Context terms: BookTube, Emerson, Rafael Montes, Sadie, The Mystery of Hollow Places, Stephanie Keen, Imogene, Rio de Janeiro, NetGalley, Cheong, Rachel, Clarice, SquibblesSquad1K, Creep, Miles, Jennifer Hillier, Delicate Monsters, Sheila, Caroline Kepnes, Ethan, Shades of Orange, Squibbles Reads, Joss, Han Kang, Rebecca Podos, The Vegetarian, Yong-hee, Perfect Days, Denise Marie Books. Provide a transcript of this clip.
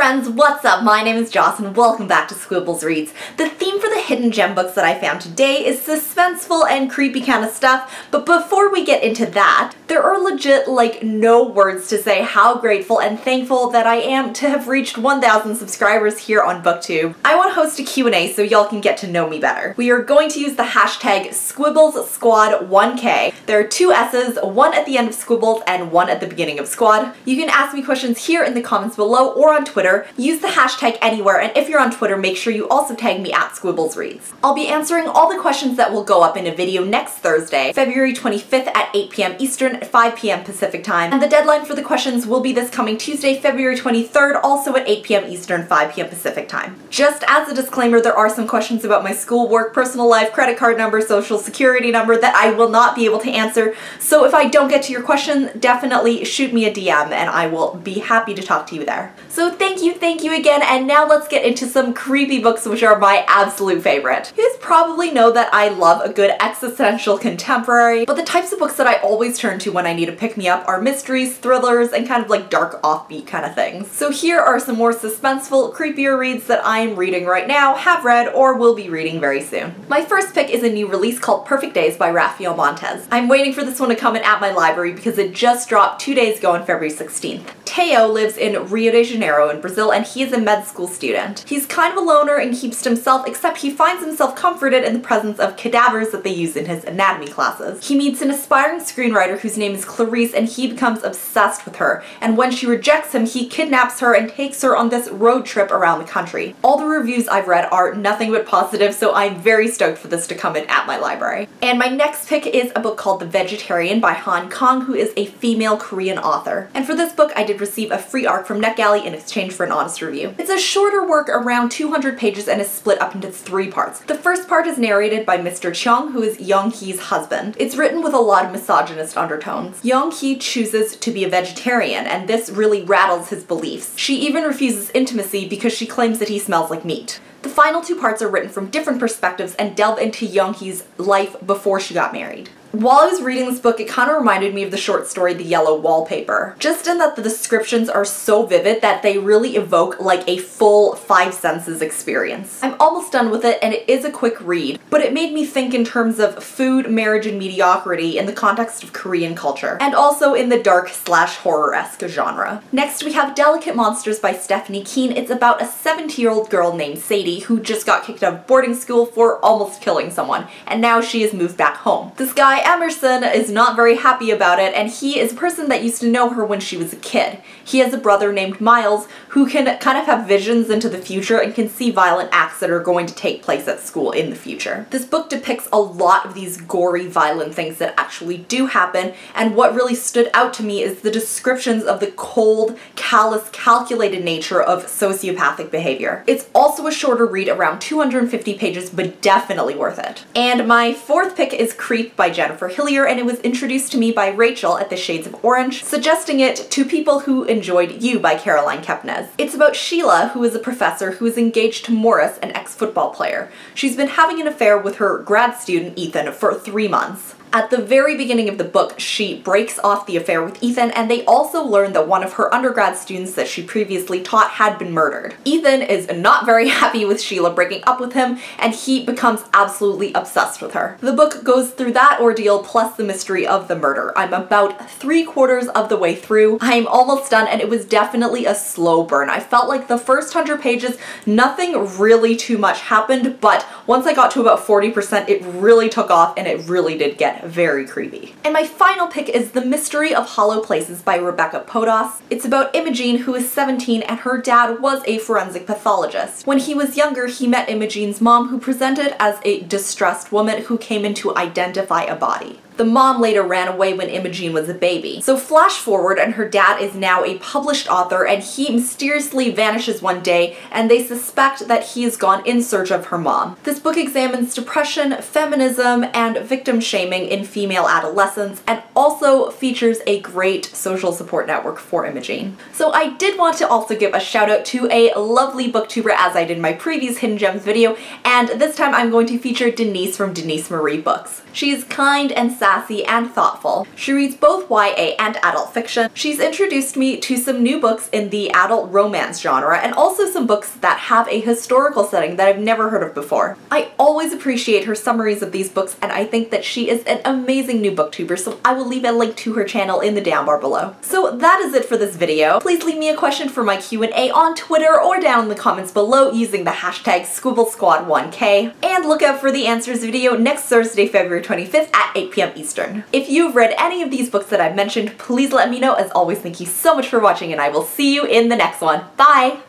friends, what's up? My name is Joss and welcome back to Squibbles Reads. The theme for the hidden gem books that I found today is suspenseful and creepy kind of stuff, but before we get into that, there are legit like no words to say how grateful and thankful that I am to have reached 1,000 subscribers here on BookTube. I want to host a Q&A so y'all can get to know me better. We are going to use the hashtag SquibblesSquad1K. There are two S's, one at the end of Squibbles and one at the beginning of Squad. You can ask me questions here in the comments below or on Twitter. Use the hashtag anywhere, and if you're on Twitter, make sure you also tag me at Squibbles Reads. I'll be answering all the questions that will go up in a video next Thursday, February 25th at 8 p.m. Eastern at 5 p.m. Pacific time, and the deadline for the questions will be this coming Tuesday, February 23rd, also at 8 p.m. Eastern, 5 p.m. Pacific time. Just as a disclaimer, there are some questions about my schoolwork, personal life, credit card number, social security number that I will not be able to answer, so if I don't get to your question, definitely shoot me a DM and I will be happy to talk to you there. So thank you again, and now let's get into some creepy books, which are my absolute favorite. You guys probably know that I love a good existential contemporary, but the types of books that I always turn to when I need to pick me up are mysteries, thrillers, and kind of like dark offbeat kind of things. So here are some more suspenseful, creepier reads that I'm reading right now, have read, or will be reading very soon. My first pick is a new release called Perfect Days by Rafael Montes. I'm waiting for this one to come in at my library because it just dropped 2 days ago on February 16th. Teo lives in Rio de Janeiro in Brazil, and he is a med school student. He's kind of a loner and keeps to himself, except he finds himself comforted in the presence of cadavers that they use in his anatomy classes. He meets an aspiring screenwriter whose name is Clarice, and he becomes obsessed with her, and when she rejects him, he kidnaps her and takes her on this road trip around the country. All the reviews I've read are nothing but positive, so I'm very stoked for this to come in at my library. And my next pick is a book called The Vegetarian by Han Kang, who is a female Korean author. And for this book, I did receive a free ARC from NetGalley in exchange for an honest review. It's a shorter work, around 200 pages, and is split up into 3 parts. The first part is narrated by Mr. Cheong, who is Yong-hee's husband. It's written with a lot of misogynist undertones. Yong-hee chooses to be a vegetarian, and this really rattles his beliefs. She even refuses intimacy because she claims that he smells like meat. The final 2 parts are written from different perspectives and delve into Yong-hee's life before she got married. While I was reading this book, it kind of reminded me of the short story The Yellow Wallpaper, just in that the descriptions are so vivid that they really evoke like a full 5 senses experience. I'm almost done with it, and it is a quick read, but it made me think in terms of food, marriage, and mediocrity in the context of Korean culture, and also in the dark/horror-esque genre. Next we have Delicate Monsters by Stephanie Keen. It's about a 70-year-old girl named Sadie who just got kicked out of boarding school for almost killing someone, and now she has moved back home. This guy Emerson is not very happy about it, and he is a person that used to know her when she was a kid. He has a brother named Miles who can kind of have visions into the future and can see violent acts that are going to take place at school in the future. This book depicts a lot of these gory, violent things that actually do happen, and what really stood out to me is the descriptions of the cold, callous, calculated nature of sociopathic behavior. It's also a shorter read, around 250 pages, but definitely worth it. And my fourth pick is Creep by Jennifer Hillier, and it was introduced to me by Rachel at the Shades of Orange, suggesting it to people who enjoyed You by Caroline Kepnes. It's about Sheila, who is a professor who is engaged to Morris, an ex-football player. She's been having an affair with her grad student Ethan for 3 months. At the very beginning of the book, she breaks off the affair with Ethan, and they also learn that one of her undergrad students that she previously taught had been murdered. Ethan is not very happy with Sheila breaking up with him, and he becomes absolutely obsessed with her. The book goes through that ordeal plus the mystery of the murder. I'm about 3/4 of the way through. I'm almost done, and it was definitely a slow burn. I felt like the first 100 pages, nothing really too much happened, but once I got to about 40%, it really took off, and it really did get very creepy. And my final pick is The Mystery of Hollow Places by Rebecca Podos. It's about Imogene, who is 17, and her dad was a forensic pathologist. When he was younger, he met Imogene's mom, who presented as a distressed woman who came in to identify a body. The mom later ran away when Imogene was a baby. So flash forward, and her dad is now a published author, and he mysteriously vanishes one day, and they suspect that he has gone in search of her mom. This book examines depression, feminism, and victim shaming in female adolescents, and also features a great social support network for Imogene. So I did want to also give a shout out to a lovely booktuber, as I did in my previous Hidden Gems video, and this time I'm going to feature Denise from Denise Marie Books. She is kind and sad sassy, and thoughtful. She reads both YA and adult fiction. She's introduced me to some new books in the adult romance genre and also some books that have a historical setting that I've never heard of before. I always appreciate her summaries of these books, and I think that she is an amazing new booktuber, so I will leave a link to her channel in the down bar below. So that is it for this video. Please leave me a question for my Q&A on Twitter or down in the comments below using the hashtag SquibblesSquad1K, and look out for the answers video next Thursday, February 25th at 8 p.m. Eastern. If you've read any of these books that I've mentioned, please let me know. As always, thank you so much for watching, and I will see you in the next one. Bye!